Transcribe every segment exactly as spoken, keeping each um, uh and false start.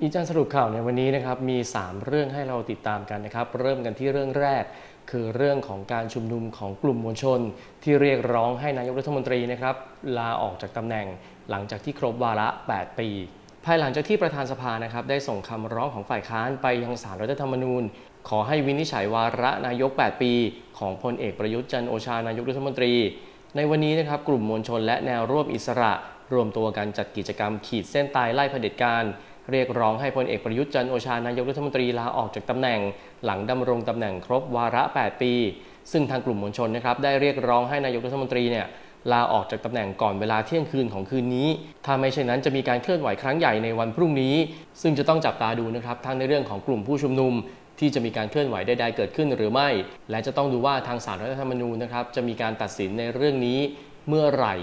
อีจันสรุปข่าวในวันนี้นะครับมีสามเรื่องให้เราติดตามกันนะครับเริ่มกันที่เรื่องแรกคือเรื่องของการชุมนุมของกลุ่มมวลชนที่เรียกร้องให้นายกรัฐมนตรีนะครับลาออกจากตำแหน่งหลังจากที่ครบวาระแปดปีภายหลังจากที่ประธานสภานะครับได้ส่งคำร้องของฝ่ายค้านไปยังศาลรัฐธรรมนูญขอให้วินิจฉัยวาระนายกแปดปีของพลเอกประยุทธ์จันทร์โอชานายกรัฐมนตรีในวันนี้นะครับกลุ่มมวลชนและแนวร่วมอิสระรวมตัวกันจัดกิจกรรมขีดเส้นตายไล่เผด็จการเรียกร้องให้พลเอกประยุทธ์จันทร์โอชานายกรัฐมนตรีลาออกจากตำแหน่งหลังดำรงตำแหน่งครบวาระแปดปีซึ่งทางกลุ่มมวลชนนะครับได้เรียกร้องให้นายกรัฐมนตรีเนี่ยลาออกจากตำแหน่งก่อนเวลาเที่ยงคืนของคืนนี้ถ้าไม่เช่นนั้นจะมีการเคลื่อนไหวครั้งใหญ่ในวันพรุ่งนี้ซึ่งจะต้องจับตาดูนะครับทั้งในเรื่องของกลุ่มผู้ชุมนุมที่จะมีการเคลื่อนไหวใดๆเกิดขึ้นหรือไม่และจะต้องดูว่าทางศาลรัฐธรรมนูญนะครับจะมีการตัดสินในเรื่องนี้เมื่อไหร่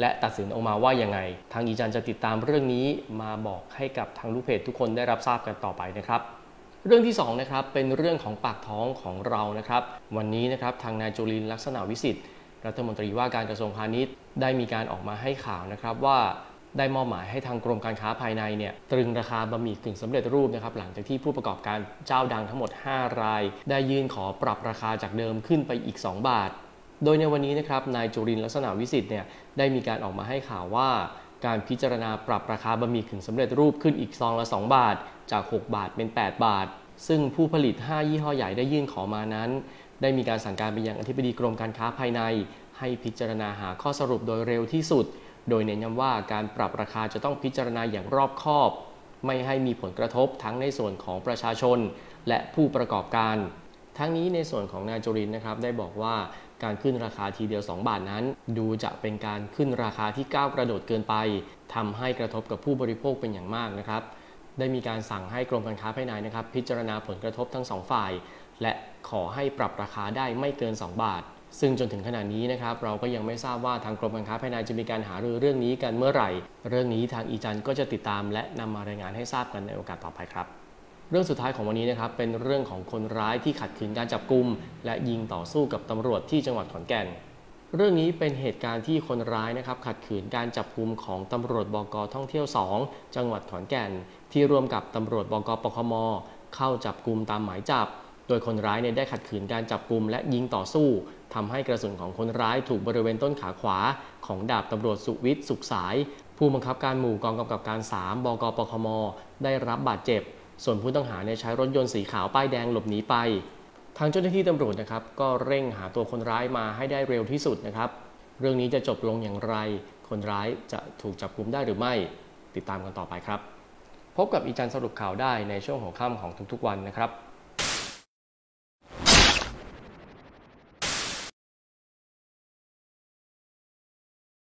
และตัดสินออกมาว่ายังไงทางอีจันจะติดตามเรื่องนี้มาบอกให้กับทางลูกเพจทุกคนได้รับทราบกันต่อไปนะครับเรื่องที่สองนะครับเป็นเรื่องของปากท้องของเรานะครับวันนี้นะครับทางนายจุรินทร์ลักษณะวิสิทธิ์รัฐมนตรีว่าการกระทรวงพาณิชย์ได้มีการออกมาให้ข่าวนะครับว่าได้มอบหมายให้ทางกรมการค้าภายในเนี่ยตรึงราคาบะหมี่กึ่งสำเร็จรูปนะครับหลังจากที่ผู้ประกอบการเจ้าดังทั้งหมดห้ารายได้ยื่นขอปรับราคาจากเดิมขึ้นไปอีกสองบาทโดยในวันนี้นะครับนายจุรินทร์ลักษณะวิสิทธิ์เนี่ยได้มีการออกมาให้ข่าวว่าการพิจารณาปรับราคาบะหมี่กึ่งสำเร็จรูปขึ้นอีกซองละสองบาทจากหกบาทเป็นแปดบาทซึ่งผู้ผลิตห้ายี่ห้อใหญ่ได้ยื่นขอมานั้นได้มีการสั่งการไปยังอธิบดีกรมการค้าภายในให้พิจารณาหาข้อสรุปโดยเร็วที่สุดโดยเน้นย้ำว่าการปรับราคาจะต้องพิจารณาอย่างรอบคอบไม่ให้มีผลกระทบทั้งในส่วนของประชาชนและผู้ประกอบการทั้งนี้ในส่วนของนายจุรินทร์นะครับได้บอกว่าการขึ้นราคาทีเดียวสองบาทนั้นดูจะเป็นการขึ้นราคาที่ก้าวกระโดดเกินไปทำให้กระทบกับผู้บริโภคเป็นอย่างมากนะครับได้มีการสั่งให้กรมการค้าภายในนะครับพิจารณาผลกระทบทั้งสองฝ่ายและขอให้ปรับราคาได้ไม่เกินสองบาทซึ่งจนถึงขณะนี้นะครับเราก็ยังไม่ทราบว่าทางกรมการค้าภายในจะมีการหารือเรื่องนี้กันเมื่อไหร่เรื่องนี้ทางอีจันก็จะติดตามและนำมารายงานให้ทราบกันในโอกาสต่อไปครับเรื่องสุดท้ายของวันนี้นะครับเป็นเรื่องของคนร้ายที่ขัดขืนการจับกุมและยิงต่อสู้กับตำรวจที่จังหวัดขอนแก่นเรื่องนี้เป็นเหตุการณ์ที่คนร้ายนะครับขัดขืนการจับกุมของตำรวจบก.ท่องเที่ยวสองจังหวัดขอนแก่นที่ร่วมกับตำรวจบก.ปคม.เข้าจับกุมตามหมายจับโดยคนร้ายเนี่ยได้ขัดขืนการจับกุมและยิงต่อสู้ทำให้กระสุนของคนร้ายถูกบริเวณต้นขาขวาของดาบตำรวจสุวิทย์สุขสายผู้บังคับการหมู่กองกำกับการสามบก.ปคม.ได้รับบาดเจ็บส่วนผู้ต้องหาใช้รถยนต์สีขาวป้ายแดงหลบหนีไปทางเจ้าหน้าที่ตำรวจนะครับก็เร่งหาตัวคนร้ายมาให้ได้เร็วที่สุดนะครับเรื่องนี้จะจบลงอย่างไรคนร้ายจะถูกจับกุมได้หรือไม่ติดตามกันต่อไปครับพบกับอีจันสรุปข่าวได้ในช่วงหัวค่ำของทุกๆวันนะครับ